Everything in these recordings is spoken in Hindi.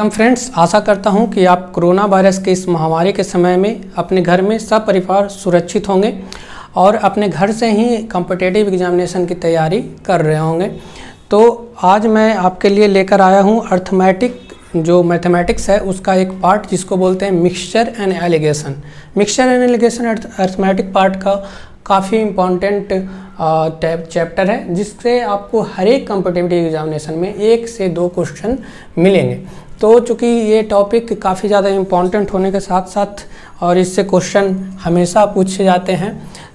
नमस्कार फ्रेंड्स, आशा करता हूं कि आप कोरोना वायरस के इस महामारी के समय में अपने घर में सपरिवार सुरक्षित होंगे और अपने घर से ही कॉम्पिटिटिव एग्जामिनेशन की तैयारी कर रहे होंगे। तो आज मैं आपके लिए लेकर आया हूं अर्थमैटिक, जो मैथमेटिक्स है उसका एक पार्ट जिसको बोलते हैं mixture and alligation. Mixture and alligation arithmetic part का काफ़ी इम्पॉर्टेंट चैप्टर है, जिससे आपको हर एक कॉम्पिटिटिव एग्जामिनेशन में 1 से 2 क्वेश्चन मिलेंगे। तो चूँकि ये टॉपिक काफ़ी ज़्यादा इम्पॉर्टेंट होने के साथ साथ और इससे क्वेश्चन हमेशा पूछे जाते हैं,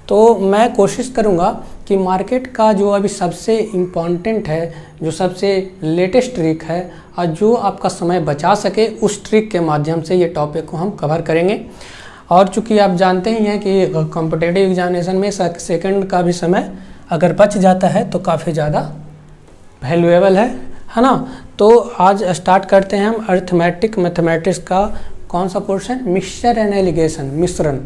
तो मैं कोशिश करूँगा कि मार्केट का जो अभी सबसे इम्पॉर्टेंट है, जो सबसे लेटेस्ट ट्रिक है और जो आपका समय बचा सके, उस ट्रिक के माध्यम से ये टॉपिक को हम कवर करेंगे। और चूँकि आप जानते ही हैं कि कॉम्पिटिटिव एग्जामिनेशन में सेकंड का भी समय अगर बच जाता है तो काफ़ी ज़्यादा वैल्यूएबल है ना। तो आज स्टार्ट करते हैं हम मैथमेटिक्स का कौन सा पोर्शन, मिक्सचर एंड एलिगेशन, मिश्रण,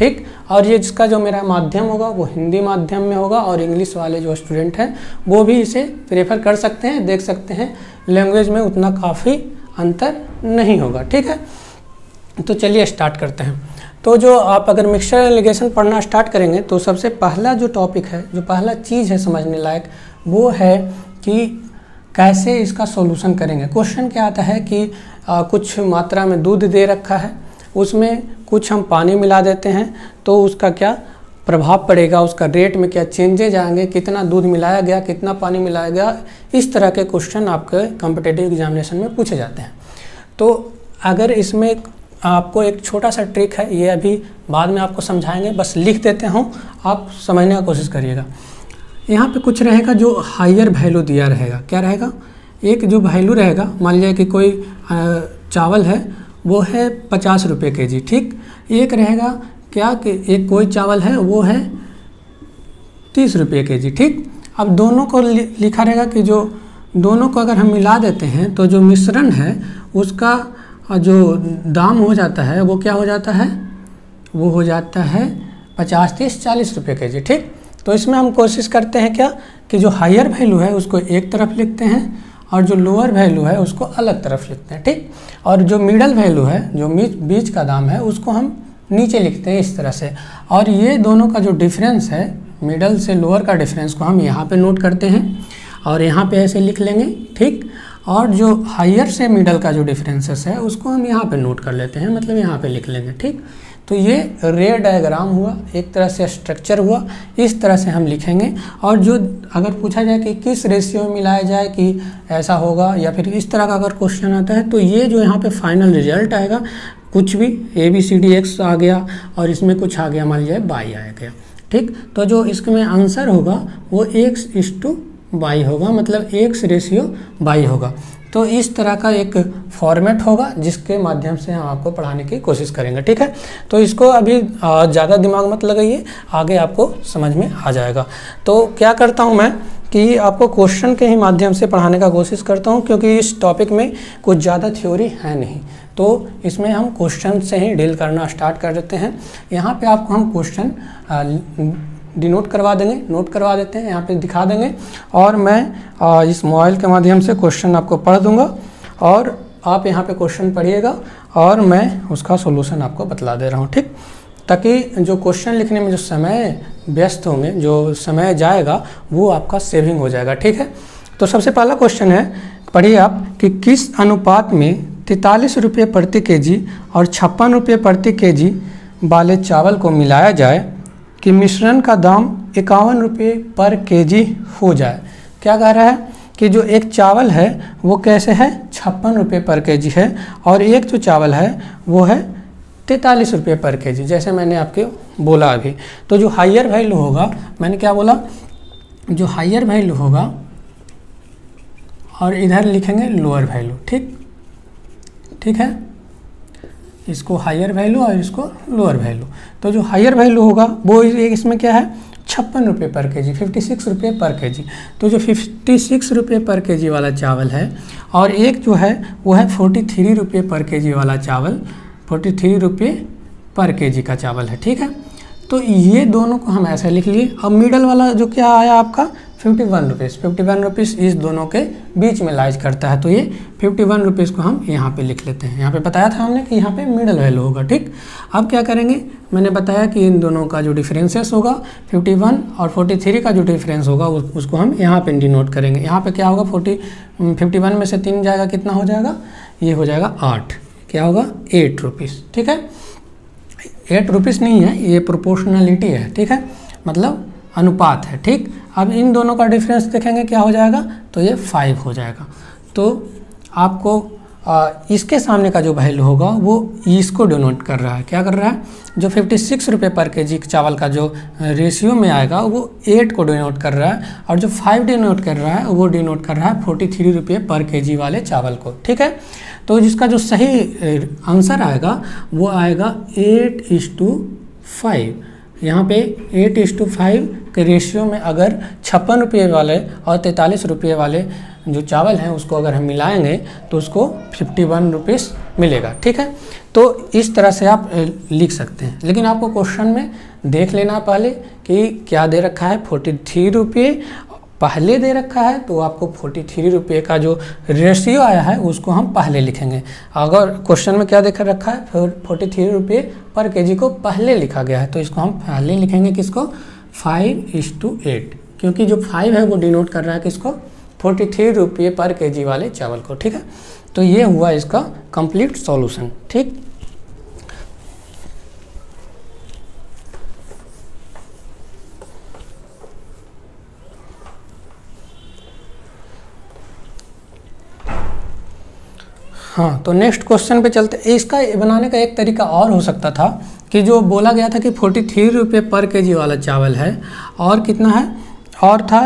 ठीक। और ये जिसका जो मेरा माध्यम होगा वो हिंदी माध्यम में होगा और इंग्लिश वाले जो स्टूडेंट हैं वो भी इसे प्रेफर कर सकते हैं, देख सकते हैं। लैंग्वेज में उतना काफ़ी अंतर नहीं होगा, ठीक है। तो चलिए स्टार्ट करते हैं। तो जो आप अगर मिक्सचर एलिगेशन पढ़ना स्टार्ट करेंगे तो सबसे पहला जो टॉपिक है, जो पहला चीज़ है समझने लायक, वो है कि कैसे इसका सॉल्यूशन करेंगे। क्वेश्चन क्या आता है कि कुछ मात्रा में दूध दे रखा है, उसमें कुछ हम पानी मिला देते हैं, तो उसका क्या प्रभाव पड़ेगा, उसका रेट में क्या चेंजेज आएंगे, कितना दूध मिलाया गया, कितना पानी मिलाया गया। इस तरह के क्वेश्चन आपके कॉम्पिटिटिव एग्जामिनेशन में पूछे जाते हैं। तो अगर इसमें आपको एक छोटा सा ट्रिक है, ये अभी बाद में आपको समझाएंगे, बस लिख देते हूँ, आप समझने की कोशिश करिएगा। यहाँ पे कुछ रहेगा जो हायर वैल्यू दिया रहेगा। क्या रहेगा, एक जो वैल्यू रहेगा, मान लीजिए कि कोई चावल है वो है 50 रुपये kg, ठीक। एक रहेगा क्या कि एक कोई चावल है वो है 30 रुपये kg, ठीक। अब दोनों को लिखा रहेगा कि जो दोनों को अगर हम मिला देते हैं तो जो मिश्रण है उसका जो दाम हो जाता है वो क्या हो जाता है, वो हो जाता है 50, 30, 40 रुपये kg, ठीक। तो इसमें हम कोशिश करते हैं क्या कि जो हायर वैल्यू है उसको एक तरफ लिखते हैं और जो लोअर वैल्यू है उसको अलग तरफ लिखते हैं, ठीक। और जो मिडल वैल्यू है, जो बीच का दाम है, उसको हम नीचे लिखते हैं इस तरह से। और ये दोनों का जो डिफरेंस है, मिडल से लोअर का डिफरेंस को हम यहाँ पे नोट करते हैं और यहाँ पे ऐसे लिख लेंगे, ठीक। और जो हायर से मिडल का जो डिफरेंसेस है उसको हम यहाँ पे नोट कर लेते हैं, मतलब यहाँ पे लिख लेंगे, ठीक। तो ये रे डायग्राम हुआ, एक तरह से स्ट्रक्चर हुआ, इस तरह से हम लिखेंगे। और जो अगर पूछा जाए कि किस रेशियो में मिलाया जाए कि ऐसा होगा, या फिर इस तरह का अगर क्वेश्चन आता है, तो ये जो यहाँ पे फाइनल रिजल्ट आएगा, कुछ भी ABCDX आ गया और इसमें कुछ आ गया, मान लीजिए बाई आ गया, ठीक। तो जो इसमें आंसर होगा वो 1:2 होगा, मतलब 1:2 होगा। तो इस तरह का एक फॉर्मेट होगा जिसके माध्यम से हम आपको पढ़ाने की कोशिश करेंगे, ठीक है। तो इसको अभी ज़्यादा दिमाग मत लगाइए, आगे आपको समझ में आ जाएगा। तो क्या करता हूँ मैं कि आपको क्वेश्चन के ही माध्यम से पढ़ाने का कोशिश करता हूँ, क्योंकि इस टॉपिक में कुछ ज़्यादा थ्योरी है नहीं, तो इसमें हम क्वेश्चन से ही डील करना स्टार्ट कर देते हैं। यहाँ पर आपको हम क्वेश्चन डिनोट करवा देंगे, नोट करवा देते हैं, यहाँ पे दिखा देंगे, और मैं इस मोबाइल के माध्यम से क्वेश्चन आपको पढ़ दूंगा और आप यहाँ पे क्वेश्चन पढ़िएगा और मैं उसका सॉल्यूशन आपको बतला दे रहा हूँ, ठीक। ताकि जो क्वेश्चन लिखने में जो समय व्यस्त होंगे, जो समय जाएगा, वो आपका सेविंग हो जाएगा, ठीक है। तो सबसे पहला क्वेश्चन है, पढ़िए आप, कि किस अनुपात में 43 रुपये प्रति kg और 56 रुपये प्रति kg वाले चावल को मिलाया जाए कि मिश्रण का दाम 51 रुपये पर kg हो जाए। क्या कह रहा है कि जो एक चावल है वो कैसे है, 56 रुपये पर kg है, और एक जो चावल है वो है 43 रुपये पर kg, जैसे मैंने आपके बोला अभी। तो जो हायर वैल्यू होगा, मैंने क्या बोला, जो हायर वैल्यू होगा, और इधर लिखेंगे लोअर वैल्यू, ठीक, ठीक है। इसको हायर वैल्यू और इसको लोअर वैल्यू। तो जो हायर वैल्यू होगा वो इसमें क्या है, 56 रुपये पर kg, 56 रुपये पर kg। तो जो 56 रुपये पर kg वाला चावल है, और एक जो है वो है 43 रुपये पर kg वाला चावल, 43 रुपये पर kg का चावल है, ठीक है। तो ये दोनों को हम ऐसे लिख लिए। अब मिडल वाला जो क्या आया आपका 51 रुपीज़, 51 रुपीज़ इस दोनों के बीच में लाइज करता है, तो ये 51 रुपीज़ को हम यहाँ पे लिख लेते हैं। यहाँ पे बताया था हमने कि यहाँ पे मिडल वैल्यू होगा, ठीक। अब क्या करेंगे, मैंने बताया कि इन दोनों का जो डिफरेंसेस होगा 51 और 43 का जो डिफरेंस होगा उसको हम यहाँ पे डिनोट करेंगे। यहाँ पे क्या होगा, 51 में से 3 जाएगा, कितना हो जाएगा, ये हो जाएगा 8, क्या होगा 8 रुपीज़, ठीक है। 8 रुपीज़ नहीं है, ये प्रोपोर्शनलिटी है, ठीक है, मतलब अनुपात है, ठीक। अब इन दोनों का डिफरेंस देखेंगे क्या हो जाएगा, तो ये 5 हो जाएगा। तो आपको इसके सामने का जो वैल्यू होगा वो इसको डिनोट कर रहा है, क्या कर रहा है, जो 56 रुपये पर केजी चावल का जो रेशियो में आएगा वो 8 को डिनोट कर रहा है, और जो 5 डिनोट कर रहा है वो डिनोट कर रहा है 43 रुपये पर केजी वाले चावल को, ठीक है। तो जिसका जो सही आंसर आएगा वो आएगा 8:5। यहाँ पे 8:5 के रेशियो में अगर 56 रुपये वाले और 43 रुपये वाले जो चावल हैं उसको अगर हम मिलाएंगे तो उसको 51 रुपीज़ मिलेगा, ठीक है। तो इस तरह से आप लिख सकते हैं, लेकिन आपको क्वेश्चन में देख लेना पहले कि क्या दे रखा है, 43 रुपये पहले दे रखा है, तो आपको 43 रुपये का जो रेशियो आया है उसको हम पहले लिखेंगे। अगर क्वेश्चन में क्या देख रखा है, 43 रुपये पर केजी को पहले लिखा गया है, तो इसको हम पहले लिखेंगे, किसको, 5:8, क्योंकि जो 5 है वो डिनोट कर रहा है किसको, 43 रुपये पर केजी वाले चावल को, ठीक है। तो ये हुआ इसका कंप्लीट सॉल्यूशन, ठीक। हाँ, तो नेक्स्ट क्वेश्चन पे चलते। इसका बनाने का एक तरीका और हो सकता था कि जो बोला गया था कि 43 रुपये पर केजी वाला चावल है और कितना है, और था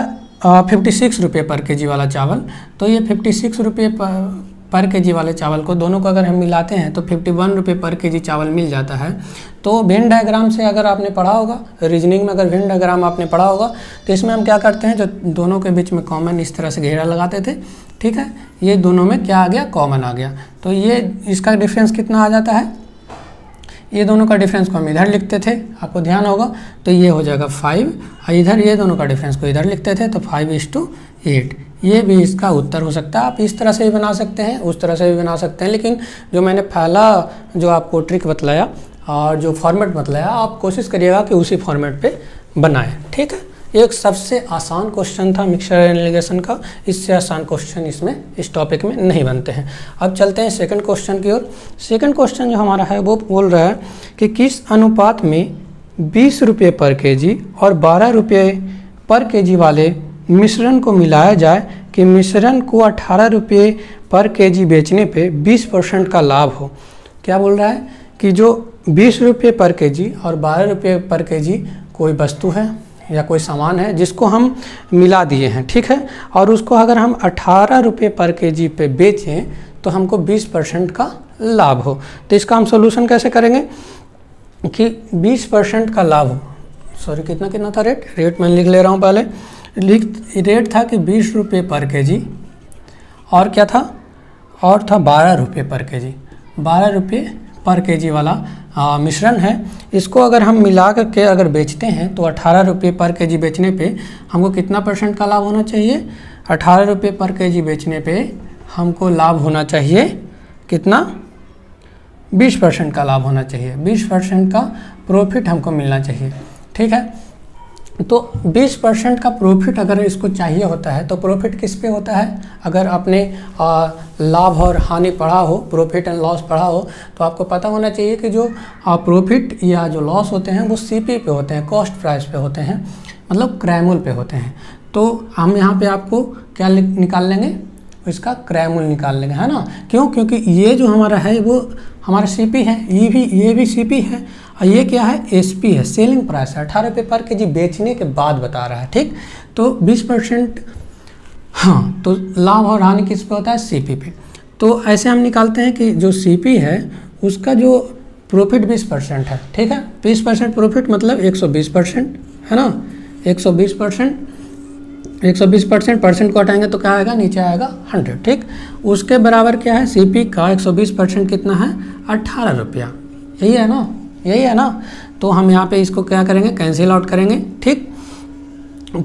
56 रुपये पर केजी वाला चावल, तो ये 56 रुपये पर केजी वाले चावल को दोनों को अगर हम मिलाते हैं तो 51 रुपये पर केजी चावल मिल जाता है। तो वेन डायग्राम से अगर आपने पढ़ा होगा, रीजनिंग में अगर वेन डायग्राम आपने पढ़ा होगा, तो इसमें हम क्या करते हैं, जो दोनों के बीच में कॉमन इस तरह से घेरा लगाते थे, ठीक है। ये दोनों में क्या आ गया, कॉमन आ गया, तो ये इसका डिफरेंस कितना आ जाता है, ये दोनों का डिफरेंस को हम इधर लिखते थे, आपको ध्यान होगा, तो ये हो जाएगा 5, और इधर ये दोनों का डिफरेंस को इधर लिखते थे, तो 5:8, ये भी इसका उत्तर हो सकता है। आप इस तरह से भी बना सकते हैं, उस तरह से भी बना सकते हैं, लेकिन जो मैंने पहला जो आपको ट्रिक बतलाया और जो फॉर्मेट बतलाया, आप कोशिश करिएगा कि उसी फॉर्मेट पे बनाएं, ठीक है। एक सबसे आसान क्वेश्चन था मिक्सचर एनालिसिस का, इससे आसान क्वेश्चन इसमें इस टॉपिक में नहीं बनते हैं। अब चलते हैं सेकंड क्वेश्चन की ओर। सेकंड क्वेश्चन जो हमारा है वो बोल रहा है कि किस अनुपात में 20 रुपये पर केजी और 12 रुपये पर केजी वाले मिश्रण को मिलाया जाए कि मिश्रण को 18 रुपये पर केजी बेचने पे 20% का लाभ हो। क्या बोल रहा है कि जो 20 रुपये पर केजी और 12 रुपये पर केजी कोई वस्तु है या कोई सामान है जिसको हम मिला दिए हैं, ठीक है, और उसको अगर हम 18 रुपये पर केजी पे बेचें तो हमको 20% का लाभ हो। तो इसका हम सोल्यूशन कैसे करेंगे कि 20% का लाभ हो, सॉरी कितना कितना था रेट, रेट मैं लिख ले रहा हूँ पहले, रेट था कि 20 रुपये पर केजी और क्या था, और था 12 रुपये पर केजी। 12 रुपये पर केजी वाला मिश्रण है, इसको अगर हम मिला करके अगर बेचते हैं तो 18 रुपये पर केजी बेचने पे हमको कितना परसेंट का लाभ होना चाहिए, 18 रुपये पर केजी बेचने पे हमको लाभ होना चाहिए कितना, 20% का लाभ होना चाहिए, 20% का प्रॉफिट हमको मिलना चाहिए, ठीक है। तो 20% का प्रॉफिट अगर इसको चाहिए होता है तो प्रॉफिट किस पे होता है, अगर आपने लाभ और हानि पढ़ा हो, प्रॉफिट एंड लॉस पढ़ा हो, तो आपको पता होना चाहिए कि जो प्रॉफिट या जो लॉस होते हैं वो सीपी पे होते हैं, कॉस्ट प्राइस पे होते हैं, मतलब क्रय मूल्य पे होते हैं। तो हम यहाँ पे आपको क्या निकाल लेंगे, इसका क्रय मूल्य निकाल लेंगे, है ना, क्यों, क्योंकि ये जो हमारा है वो हमारा सीपी है, ये भी सीपी है, और ये क्या है, एसपी है, सेलिंग प्राइस है, 18 रुपये पर केजी बेचने के बाद बता रहा है, ठीक। तो 20%, हाँ, तो लाभ और हानि किस पे होता है, सीपी पे। तो ऐसे हम निकालते हैं कि जो सीपी है उसका जो प्रॉफिट 20% है, ठीक है, 20% प्रॉफिट मतलब 120%, है ना, 120%, परसेंट को हटाएंगे तो क्या आएगा, नीचे आएगा 100, ठीक। उसके बराबर क्या है, सीपी का 120% कितना है, 18 रुपया, यही है ना, तो हम यहाँ पे इसको क्या करेंगे, कैंसिल आउट करेंगे। ठीक,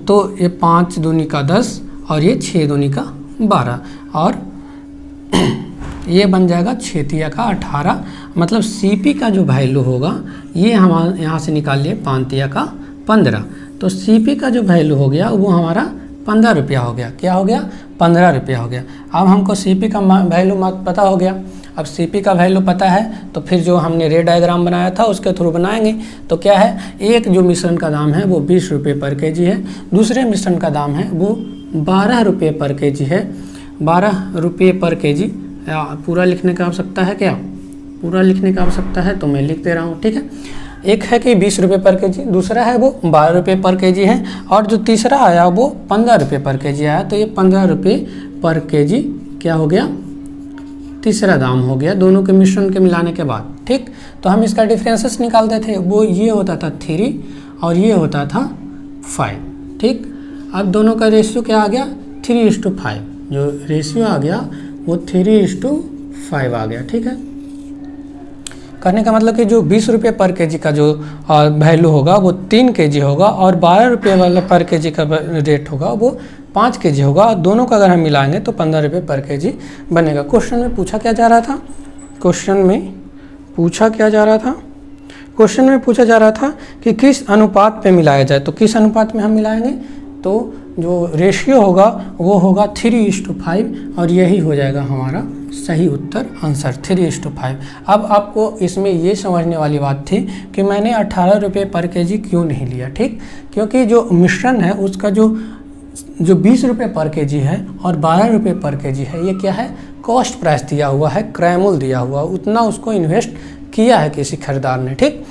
तो ये 5 दूनी का 10 और ये 6 दूनी का 12 और ये बन जाएगा 6 तिया का 18। मतलब CP का जो वैल्यू होगा ये हम यहाँ से निकाल लिए 5 तिया का 15। तो CP का जो वैल्यू हो गया वो हमारा 15 रुपया हो गया। क्या हो गया? 15 रुपया हो गया। अब हमको CP का वैल्यू पता हो गया। अब CP का वैल्यू पता है तो फिर जो हमने रेट डायग्राम बनाया था उसके थ्रू बनाएंगे। तो क्या है, एक जो मिश्रण का दाम है वो 20 रुपये पर kg है, दूसरे मिश्रण का दाम है वो 12 रुपये पर kg है। 12 रुपये पर kg पूरा लिखने का आवश्यकता है क्या? पूरा लिखने का आवश्यकता है तो मैं लिख दे रहा हूँ। ठीक है, एक है कि 20 रुपये पर kg, दूसरा है वो 12 रुपये पर kg है, और जो तीसरा आया वो 15 रुपये पर kg आया। तो ये 15 रुपये पर kg क्या हो गया? तीसरा दाम हो गया दोनों के मिश्रण के मिलाने के बाद। ठीक, तो हम इसका डिफ्रेंसेस निकालते थे, वो ये होता था 3 और ये होता था 5। ठीक, अब दोनों का रेशियो क्या आ गया? 3:5 जो रेशियो आ गया वो 3:5 आ गया। ठीक है, करने का मतलब कि जो 20 रुपये पर kg का जो वैल्यू होगा वो 3 kg होगा और 12 रुपये वाला पर kg का रेट होगा वो 5 kg होगा, और दोनों का अगर हम मिलाएंगे तो 15 रुपये पर kg बनेगा। क्वेश्चन में पूछा क्या जा रहा था? क्वेश्चन में पूछा क्या जा रहा था? क्वेश्चन में पूछा जा रहा था कि किस अनुपात पे मिलाया जाए। तो किस अनुपात में हम मिलाएंगे? तो जो रेशियो होगा वो होगा 3:5 और यही हो जाएगा हमारा सही उत्तर आंसर, 3:5। अब आपको इसमें ये समझने वाली बात थी कि मैंने 18 रुपये पर kg क्यों नहीं लिया। ठीक, क्योंकि जो मिश्रण है उसका जो 20 रुपये पर kg है और 12 रुपये पर kg है, ये क्या है? कॉस्ट प्राइस दिया हुआ है, क्रय मूल्य दिया हुआ, उतना उसको इन्वेस्ट किया है किसी खरीदार ने। ठीक,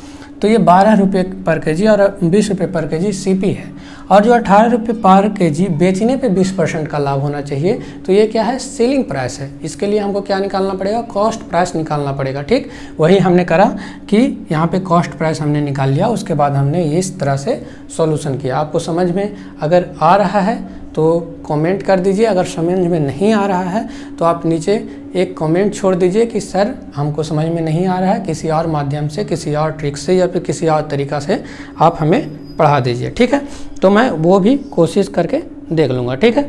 तो ये 12 रुपये पर kg और 20 रुपये पर kg CP है, और जो 18 रुपये पर kg बेचने पे 20% का लाभ होना चाहिए, तो ये क्या है? सेलिंग प्राइस है। इसके लिए हमको क्या निकालना पड़ेगा? कॉस्ट प्राइस निकालना पड़ेगा। ठीक, वही हमने करा कि यहाँ पे कॉस्ट प्राइस हमने निकाल लिया, उसके बाद हमने इस तरह से सॉल्यूशन किया। आपको समझ में अगर आ रहा है तो कमेंट कर दीजिए, अगर समझ में नहीं आ रहा है तो आप नीचे एक कमेंट छोड़ दीजिए कि सर हमको समझ में नहीं आ रहा है, किसी और माध्यम से, किसी और ट्रिक से या फिर किसी और तरीक़ा से आप हमें पढ़ा दीजिए। ठीक है, तो मैं वो भी कोशिश करके देख लूँगा। ठीक है,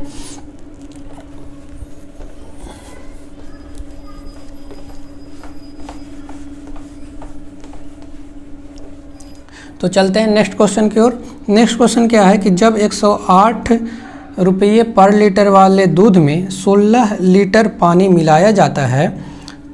तो चलते हैं नेक्स्ट क्वेश्चन की ओर। नेक्स्ट क्वेश्चन क्या है कि जब 108 रुपये पर लीटर वाले दूध में 16 लीटर पानी मिलाया जाता है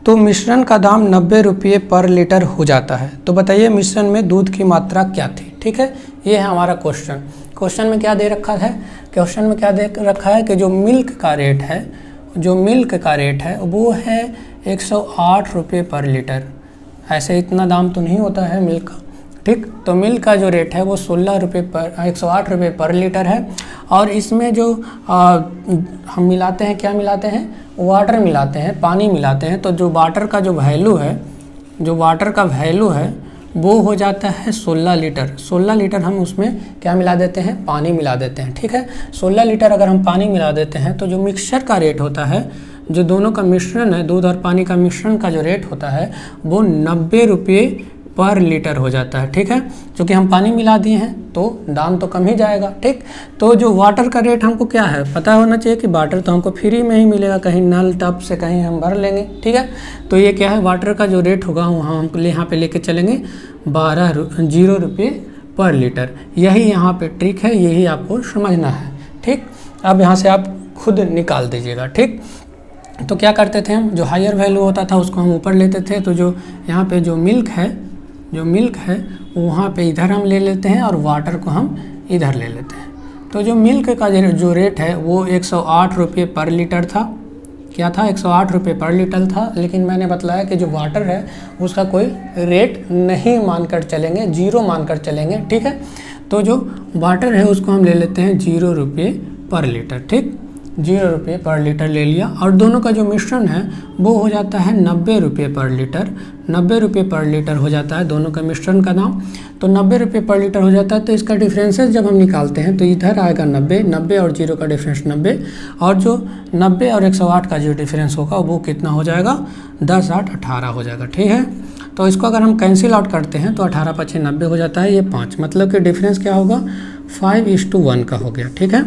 तो मिश्रण का दाम 90 रुपये पर लीटर हो जाता है, तो बताइए मिश्रण में दूध की मात्रा क्या थी? ठीक है, ये है हमारा क्वेश्चन। क्वेश्चन में क्या दे रखा है? क्वेश्चन में क्या दे रखा है कि जो मिल्क का रेट है, जो मिल्क का रेट है वो है 108 रुपये पर लीटर। ऐसे इतना दाम तो नहीं होता है मिल्क का। ठीक, तो मिल्क का जो रेट है वो 108 रुपये पर लीटर है, और इसमें जो हम मिलाते हैं, क्या मिलाते हैं? वाटर मिलाते हैं, पानी मिलाते हैं। तो जो वाटर का जो वैल्यू है, जो वाटर का वैल्यू है वो हो जाता है 16 लीटर। 16 लीटर हम उसमें क्या मिला देते हैं? पानी मिला देते हैं। ठीक है, 16 लीटर अगर हम पानी मिला देते हैं तो जो मिक्सचर का रेट होता है, जो दोनों का मिश्रण है, दूध और पानी का मिश्रण का जो रेट होता है वो 90 रुपये पर लीटर हो जाता है। ठीक है, क्योंकि हम पानी मिला दिए हैं तो दाम तो कम ही जाएगा। ठीक, तो जो वाटर का रेट हमको क्या है पता होना चाहिए कि वाटर तो हमको फ्री में ही मिलेगा, कहीं नल टप से कहीं हम भर लेंगे। ठीक है, तो ये क्या है? वाटर का जो रेट होगा वहाँ हम यहाँ पे लेके चलेंगे 0 रुपये पर लीटर। यही यहाँ पे ट्रिक है, यही आपको समझना है। ठीक, अब यहाँ से आप खुद निकाल दीजिएगा। ठीक, तो क्या करते थे हम, जो हायर वैल्यू होता था उसको हम ऊपर लेते थे। तो जो यहाँ पे जो मिल्क है, जो मिल्क है वहाँ पे इधर हम ले लेते हैं और वाटर को हम इधर ले लेते हैं। तो जो मिल्क का जो रेट है वो 108 रुपये पर लीटर था। क्या था? 108 रुपये पर लीटर था, लेकिन मैंने बताया कि जो वाटर है उसका कोई रेट नहीं मानकर चलेंगे, जीरो मानकर चलेंगे। ठीक है, तो जो वाटर है उसको हम ले लेते हैं 0 रुपये पर लीटर। ठीक, 0 रुपये पर लीटर ले लिया, और दोनों का जो मिश्रण है वो हो जाता है 90 रुपये पर लीटर। 90 रुपये पर लीटर हो जाता है दोनों का मिश्रण का दाम, तो 90 रुपये पर लीटर हो जाता है। तो इसका डिफरेंसेस जब हम निकालते हैं तो इधर आएगा 90 और 0 का डिफरेंस 90, और जो 90 और 108 का जो डिफरेंस होगा वो कितना हो जाएगा? 10, 8, 18 हो जाएगा। ठीक है, तो इसको अगर हम कैंसिल आउट करते हैं तो 18 × 5 90 हो जाता है, ये 5, मतलब कि डिफरेंस क्या होगा 5:1 का हो गया। ठीक है,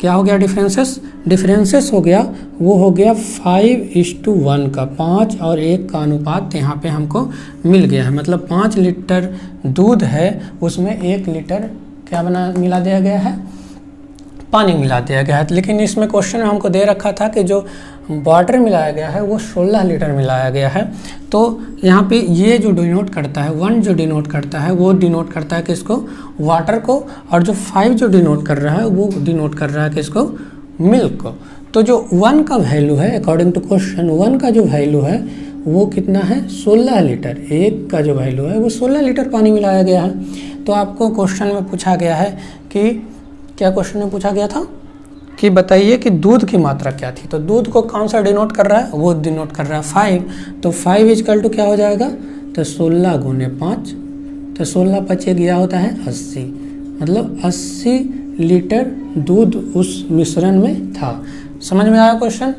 क्या हो गया डिफरेंसेस, डिफरेंसेस हो गया वो हो गया 5:1 का, 5 और 1 का अनुपात यहाँ पे हमको मिल गया है। मतलब 5 लीटर दूध है उसमें 1 लीटर क्या मिला दिया गया है, पानी मिला दिया गया है। लेकिन इसमें क्वेश्चन में हमको दे रखा था कि जो वाटर मिलाया गया है वो 16 लीटर मिलाया गया है। तो यहाँ पे ये जो डिनोट करता है 1 जो डिनोट करता है वो डिनोट करता है कि इसको वाटर को, और जो 5 जो डिनोट कर रहा है वो डिनोट कर रहा है कि इसको मिल्क को। तो जो 1 का वैल्यू है अकॉर्डिंग टू क्वेश्चन 1 का जो वैल्यू है वो कितना है 16 लीटर, 1 का जो वैल्यू है वो 16 लीटर पानी मिलाया गया है। तो आपको क्वेश्चन में पूछा गया है कि क्या क्वेश्चन में पूछा गया था कि बताइए कि दूध की मात्रा क्या थी, तो दूध को कौन सा डिनोट कर रहा है, वो डिनोट कर रहा है 5। तो 5 = क्या हो जाएगा, तो 16 × 5, तो 16 × 5 गया होता है 80, मतलब 80 लीटर दूध उस मिश्रण में था। समझ में आया क्वेश्चन,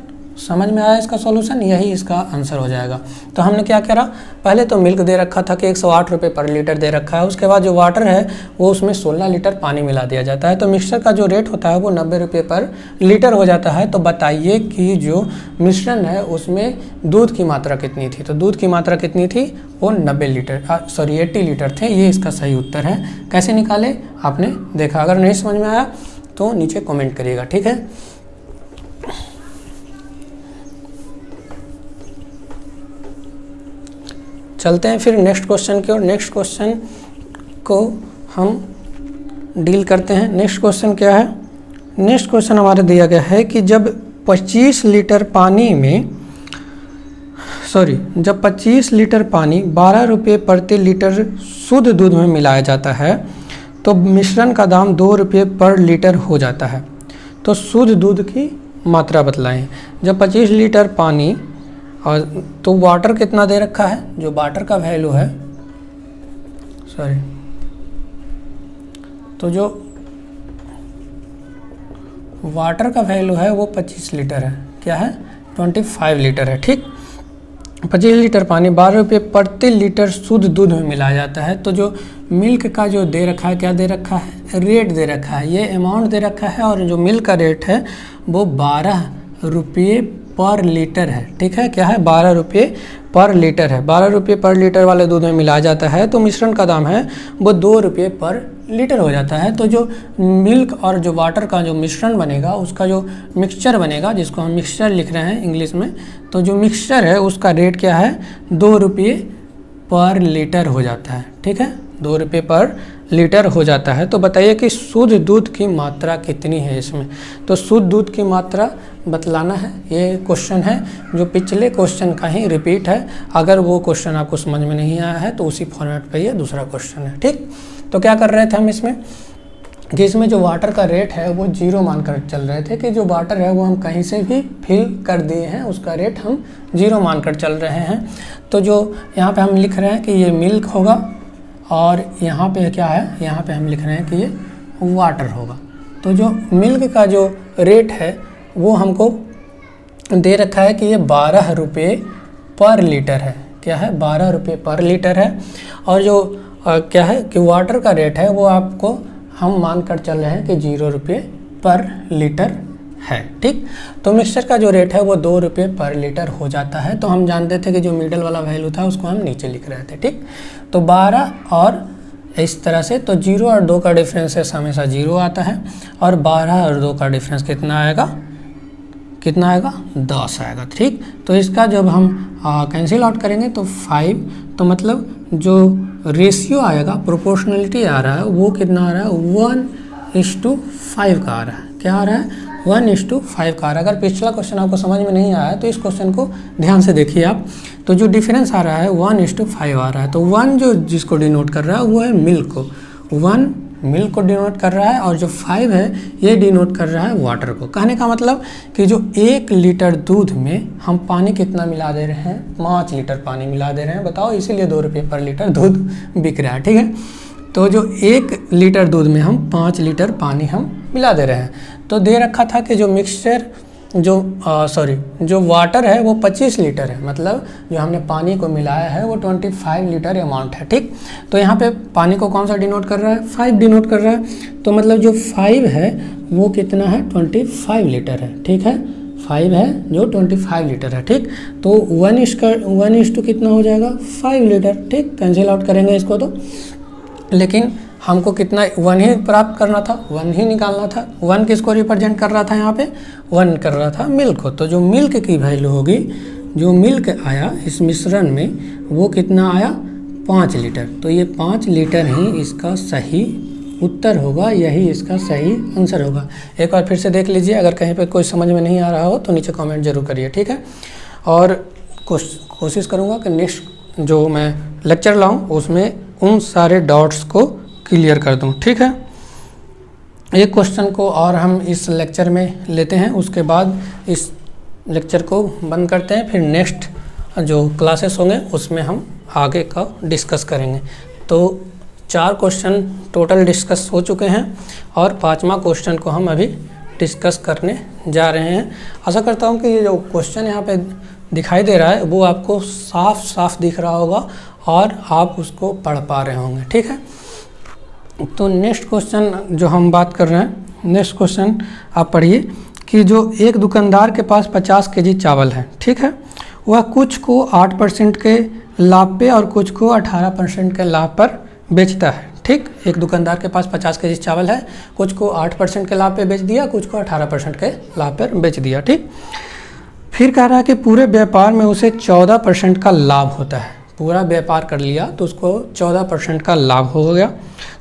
समझ में आया इसका सॉल्यूशन, यही इसका आंसर हो जाएगा। तो हमने क्या करा, पहले तो मिल्क दे रखा था कि 108 रुपये पर लीटर दे रखा है, उसके बाद जो वाटर है वो उसमें 16 लीटर पानी मिला दिया जाता है, तो मिक्सचर का जो रेट होता है वो 90 रुपये पर लीटर हो जाता है। तो बताइए कि जो मिश्रण है उसमें दूध की मात्रा कितनी थी, तो दूध की मात्रा कितनी थी वो 80 लीटर थे, ये इसका सही उत्तर है। कैसे निकाले आपने देखा, अगर नहीं समझ में आया तो नीचे कॉमेंट करिएगा। ठीक है, चलते हैं फिर नेक्स्ट क्वेश्चन की ओर। नेक्स्ट क्वेश्चन को हम डील करते हैं। नेक्स्ट क्वेश्चन क्या है, नेक्स्ट क्वेश्चन हमारे दिया गया है कि जब 25 लीटर पानी 12 रुपये प्रति लीटर शुद्ध दूध में मिलाया जाता है तो मिश्रण का दाम 2 रुपये पर लीटर हो जाता है, तो शुद्ध दूध की मात्रा बतलाएं। जब 25 लीटर पानी और तो वाटर कितना दे रखा है, जो वाटर का वैल्यू है जो वाटर का वैल्यू है वो 25 लीटर है, क्या है 25 लीटर है। ठीक, 25 लीटर पानी 12 रुपये प्रति लीटर शुद्ध दूध में मिलाया जाता है, तो जो मिल्क का जो दे रखा है, क्या दे रखा है रेट दे रखा है, ये अमाउंट दे रखा है, और जो मिल्क का रेट है वो 12 रुपये पर लीटर है। ठीक है, क्या है 12 रुपये पर लीटर है, 12 रुपये पर लीटर वाले दूध में मिलाया जाता है तो मिश्रण का दाम है वो 2 रुपये पर लीटर हो जाता है। तो जो मिल्क और जो वाटर का जो मिश्रण बनेगा, उसका जो मिक्सचर बनेगा, जिसको हम मिक्सचर लिख रहे हैं इंग्लिश में, तो जो मिक्सचर है उसका रेट क्या है 2 रुपये पर लीटर हो जाता है। ठीक है, 2 रुपये पर लीटर हो जाता है। तो बताइए कि शुद्ध दूध की मात्रा कितनी है इसमें, तो शुद्ध दूध की मात्रा बतलाना है। ये क्वेश्चन है जो पिछले क्वेश्चन का ही रिपीट है, अगर वो क्वेश्चन आपको समझ में नहीं आया है तो उसी फॉर्मेट पे ये दूसरा क्वेश्चन है। ठीक, तो क्या कर रहे थे हम इसमें कि इसमें जो वाटर का रेट है वो 0 मानकर चल रहे थे, कि जो वाटर है वो हम कहीं से भी फिल कर दिए हैं, उसका रेट हम 0 मानकर चल रहे हैं। तो जो यहाँ पर हम लिख रहे हैं कि ये मिल्क होगा, और यहाँ पे क्या है, यहाँ पे हम लिख रहे हैं कि ये वाटर होगा। तो जो मिल्क का जो रेट है वो हमको दे रखा है कि ये 12 रुपये पर लीटर है, क्या है 12 रुपये पर लीटर है, और जो क्या है कि वाटर का रेट है वो आपको हम मानकर चल रहे हैं कि 0 रुपये पर लीटर है। ठीक, तो मिक्सचर का जो रेट है वो 2 रुपये पर लीटर हो जाता है। तो हम जानते थे कि जो मिडल वाला वैल्यू था उसको हम नीचे लिख रहे थे। ठीक, तो 12 और इस तरह से, तो 0 और 2 का डिफरेंस है हमेशा 0 आता है, और 12 और 2 का डिफरेंस कितना आएगा, 10 आएगा। ठीक, तो इसका जब हम कैंसिल आउट करेंगे तो 5, तो मतलब जो रेशियो आएगा, प्रोपोर्शनलिटी आ रहा है, वो कितना आ रहा है 1:5 का आ रहा है। क्या आ रहा है 1:5 का आ रहा है। अगर पिछला क्वेश्चन आपको समझ में नहीं आया तो इस क्वेश्चन को ध्यान से देखिए आप। तो जो डिफरेंस आ रहा है 1:5 आ रहा है। तो 1 जो जिसको डिनोट कर रहा है वो है मिल्क को, 1 मिल्क को डिनोट कर रहा है, और जो 5 है ये डिनोट कर रहा है वाटर को। कहने का मतलब कि जो 1 लीटर दूध में हम पानी कितना मिला दे रहे हैं, 5 लीटर पानी मिला दे रहे हैं, बताओ, इसीलिए 2 रुपये पर लीटर दूध बिक रहा है। ठीक है, तो जो 1 लीटर दूध में हम 5 लीटर पानी हम मिला दे रहे हैं। तो दे रखा था कि जो मिक्सचर जो वाटर है वो 25 लीटर है, मतलब जो हमने पानी को मिलाया है वो 25 लीटर अमाउंट है। ठीक, तो यहाँ पे पानी को कौन सा डिनोट कर रहा है, 5 डिनोट कर रहा है। तो मतलब जो 5 है वो कितना है, 25 लीटर है। ठीक है, 5 है जो 25 लीटर है। ठीक, तो 1:1 कितना हो जाएगा, 5 लीटर। ठीक, कैंसिल आउट करेंगे इसको तो, लेकिन हमको कितना 1 ही प्राप्त करना था, 1 ही निकालना था। 1 किसको रिप्रेजेंट कर रहा था, यहाँ पे 1 कर रहा था मिल्क को। तो जो मिल्क की वैल्यू होगी, जो मिल्क आया इस मिश्रण में वो कितना आया, 5 लीटर। तो ये 5 लीटर ही इसका सही उत्तर होगा, यही इसका सही आंसर होगा। एक बार फिर से देख लीजिए, अगर कहीं पे कोई समझ में नहीं आ रहा हो तो नीचे कमेंट जरूर करिए। ठीक है, और कोशिश करूँगा कि नेक्स्ट जो मैं लेक्चर लाऊँ उसमें उन सारे डाउट्स को क्लियर कर दूँ। ठीक है, एक क्वेश्चन को और हम इस लेक्चर में लेते हैं, उसके बाद इस लेक्चर को बंद करते हैं, फिर नेक्स्ट जो क्लासेस होंगे उसमें हम आगे का डिस्कस करेंगे। तो 4 क्वेश्चन टोटल डिस्कस हो चुके हैं और 5वां क्वेश्चन को हम अभी डिस्कस करने जा रहे हैं। आशा करता हूँ कि ये जो क्वेश्चन यहाँ पे दिखाई दे रहा है वो आपको साफ साफ दिख रहा होगा और आप उसको पढ़ पा रहे होंगे। ठीक है, तो नेक्स्ट क्वेश्चन जो हम बात कर रहे हैं, नेक्स्ट क्वेश्चन आप पढ़िए कि जो एक दुकानदार के पास 50 केजी चावल है। ठीक है, वह कुछ को 8% के लाभ पे और कुछ को 18% के लाभ पर बेचता है। ठीक, एक दुकानदार के पास 50 केजी चावल है, कुछ को 8% के लाभ पे बेच दिया, कुछ को 18% के लाभ पर बेच दिया। ठीक, फिर कह रहा है कि पूरे व्यापार में उसे 14% का लाभ होता है। पूरा व्यापार कर लिया तो उसको 14% का लाभ हो गया।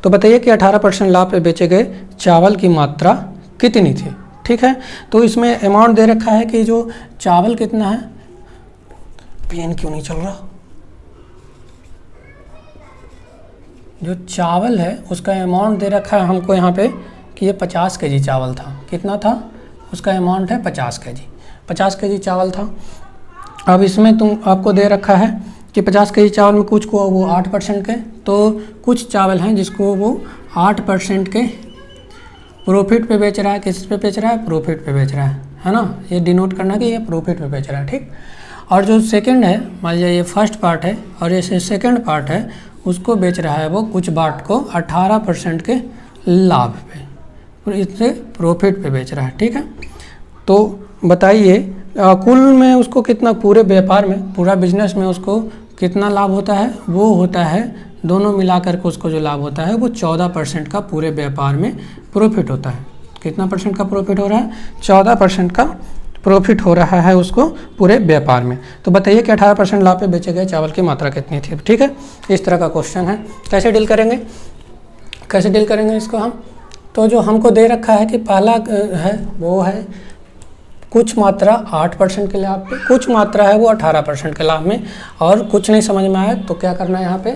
तो बताइए कि 18% लाभ पे बेचे गए चावल की मात्रा कितनी थी। ठीक है, तो इसमें अमाउंट दे रखा है कि जो चावल कितना है, पेन क्यों नहीं चल रहा, जो चावल है उसका अमाउंट दे रखा है हमको यहाँ पे कि ये 50 केजी चावल था। कितना था, उसका अमाउंट है 50 केजी चावल था। अब इसमें तुम आपको दे रखा है कि 50 केजी चावल में कुछ को वो 8% के, तो कुछ चावल हैं जिसको वो 8% के प्रॉफिट पे बेच रहा है। किस पे बेच रहा है, प्रॉफिट पे बेच रहा है ना, ये डिनोट करना कि ये प्रॉफिट पे बेच रहा है। ठीक, और जो सेकंड है, मान लीजिए ये फर्स्ट पार्ट है और ये सेकंड पार्ट है, उसको बेच रहा है वो कुछ बाट को 18% के लाभ पे, इससे प्रॉफिट पे बेच रहा है। ठीक है, तो बताइए कुल में उसको कितना, पूरे व्यापार में, पूरा बिजनेस में उसको कितना लाभ होता है, वो होता है दोनों मिलाकर के उसको जो लाभ होता है वो 14% का पूरे व्यापार में प्रॉफिट होता है। कितना परसेंट का प्रॉफिट हो रहा है, 14% का प्रॉफिट हो रहा है उसको पूरे व्यापार में। तो बताइए कि 18% लाभ पे बेचे गए चावल की मात्रा कितनी थी। ठीक है, इस तरह का क्वेश्चन है, कैसे डील करेंगे, कैसे डील करेंगे इसको हम। तो जो हमको दे रखा है कि पहला है वो है कुछ मात्रा 8% के लाभ पे, कुछ मात्रा है वो 18% के लाभ में, और कुछ नहीं समझ में आया तो क्या करना है यहाँ पे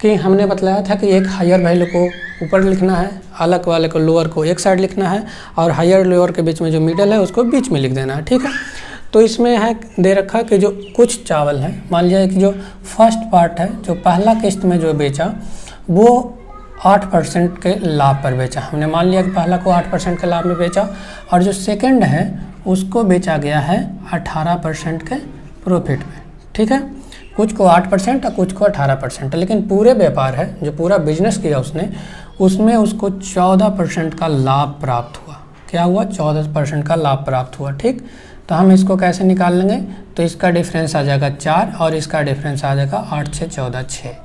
कि हमने बताया था कि एक हायर वैल्यू को ऊपर लिखना है, अलग वाले को लोअर को एक साइड लिखना है, और हायर लोअर के बीच में जो मिडल है उसको बीच में लिख देना है। ठीक है, तो इसमें है दे रखा कि जो कुछ चावल है, मान लिया कि जो फर्स्ट पार्ट है, जो पहला किस्त में जो बेचा वो 8% के लाभ पर बेचा। हमने मान लिया कि पहला को 8% के लाभ में बेचा, और जो सेकंड है उसको बेचा गया है 18% के प्रॉफिट में। ठीक है, कुछ को 8% और कुछ को 18%, लेकिन पूरे व्यापार है जो पूरा बिजनेस किया उसने, उसमें उसको 14% का लाभ प्राप्त हुआ। क्या हुआ, 14% का लाभ प्राप्त हुआ। ठीक, तो हम इसको कैसे निकाल लेंगे, तो इसका डिफरेंस आ जाएगा 4 और इसका डिफरेंस आ जाएगा 8, 6, 14, 6।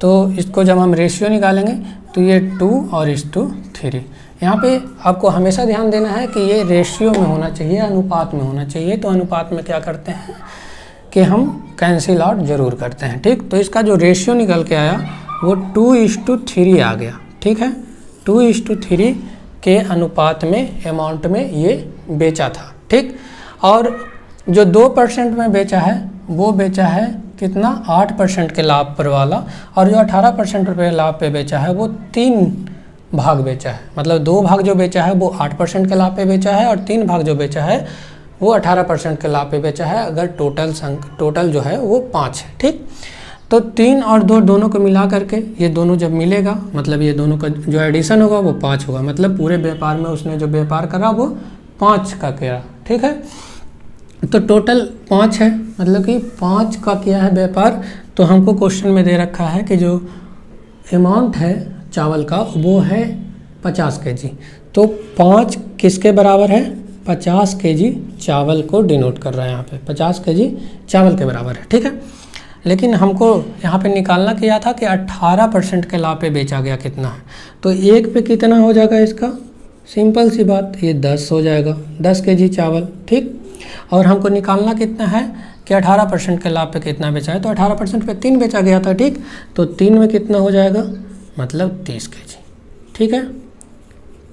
तो इसको जब हम रेशियो निकालेंगे तो ये 2 और इस 2, 3। यहाँ पे आपको हमेशा ध्यान देना है कि ये रेशियो में होना चाहिए, अनुपात में होना चाहिए। तो अनुपात में क्या करते हैं कि हम कैंसिल आउट जरूर करते हैं। ठीक, तो इसका जो रेशियो निकल के आया वो 2:3 आ गया। ठीक है, 2:3 के अनुपात में, अमाउंट में ये बेचा था। ठीक, और जो 2% में बेचा है वो बेचा है कितना, 8% के लाभ पर वाला, और जो 18% पे लाभ पे बेचा है वो 3 भाग बेचा है। मतलब 2 भाग जो बेचा है वो 8% के लाभ पे बेचा है, और 3 भाग जो बेचा है वो 18% के लाभ पे बेचा है। अगर टोटल जो है वो 5 है। ठीक, तो 3 और 2 दोनों को मिला करके ये दोनों जब मिलेगा, मतलब ये दोनों का जो एडिशन होगा वो 5 होगा। मतलब पूरे व्यापार में उसने जो व्यापार करा वो पाँच का क्या, ठीक है। तो टोटल पाँच है, मतलब कि पाँच का क्या है व्यापार। तो हमको क्वेश्चन में दे रखा है कि जो अमाउंट है चावल का वो है 50 kg। तो पाँच किसके बराबर है, 50 kg चावल को डिनोट कर रहा है यहाँ पे, 50 kg चावल के बराबर है, ठीक है। लेकिन हमको यहाँ पे निकालना किया था कि 18% के लाभ पे बेचा गया कितना है, तो एक पे कितना हो जाएगा इसका, सिंपल सी बात ये 10 हो जाएगा, 10 kg चावल, ठीक। और हमको निकालना कितना है कि 18% के लाभ पे कितना बेचा है, तो 18% पे 3 बेचा गया था, ठीक। तो 3 में कितना हो जाएगा, मतलब 30 kg, ठीक है।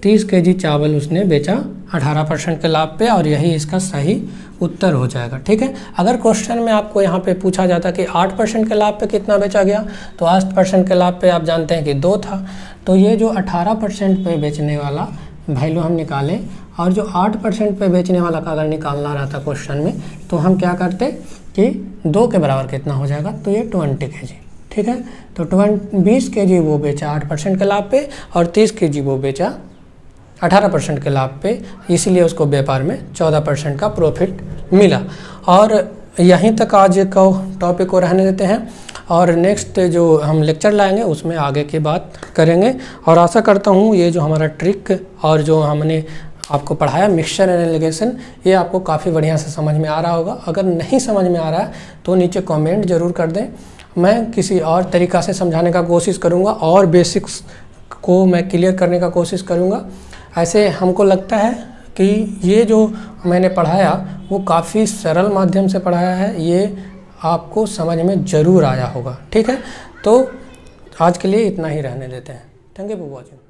30 kg चावल उसने बेचा 18% के लाभ पे, और यही इसका सही उत्तर हो जाएगा, ठीक है। अगर क्वेश्चन में आपको यहाँ पे पूछा जाता कि 8% के लाभ पे कितना बेचा गया, तो 8% के लाभ पे आप जानते हैं कि 2 था, तो ये जो 18% पे बेचने वाला वैल्यू हम निकालें, और जो 8% पे बेचने वाला का अगर निकालना रहता क्वेश्चन में, तो हम क्या करते कि 2 के बराबर कितना हो जाएगा, तो ये 20 kg, ठीक है। तो 20 kg वो बेचा 8% के लाभ पे, और 30 kg वो बेचा 18% के लाभ पे, इसीलिए उसको व्यापार में 14% का प्रॉफिट मिला। और यहीं तक आज का टॉपिक को रहने देते हैं, और नेक्स्ट जो हम लेक्चर लाएंगे उसमें आगे की बात करेंगे। और आशा करता हूँ ये जो हमारा ट्रिक और जो हमने आपको पढ़ाया मिक्सचर एंड एलिगेशन, ये आपको काफ़ी बढ़िया से समझ में आ रहा होगा। अगर नहीं समझ में आ रहा है तो नीचे कमेंट ज़रूर कर दें, मैं किसी और तरीक़ा से समझाने का कोशिश करूँगा, और बेसिक्स को मैं क्लियर करने का कोशिश करूँगा। ऐसे हमको लगता है कि ये जो मैंने पढ़ाया वो काफ़ी सरल माध्यम से पढ़ाया है, ये आपको समझ में ज़रूर आया होगा, ठीक है। तो आज के लिए इतना ही रहने देते हैं। Thank you for watching.